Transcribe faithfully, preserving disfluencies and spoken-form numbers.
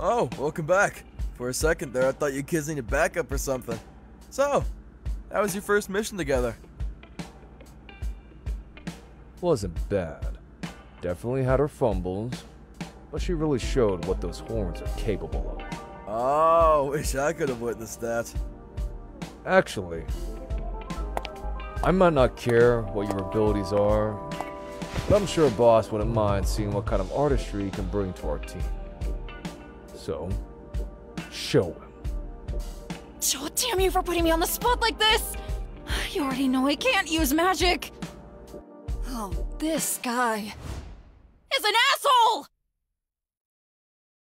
Oh, welcome back. For a second there, I thought you kids needed backup or something. So, how was your first mission together? Wasn't bad. Definitely had her fumbles, but she really showed what those horns are capable of. Oh, wish I could have witnessed that. Actually, I might not care what your abilities are, but I'm sure Boss wouldn't mind seeing what kind of artistry you can bring to our team. So, show him. God damn you for putting me on the spot like this! You already know I can't use magic! Oh, this guy is an asshole!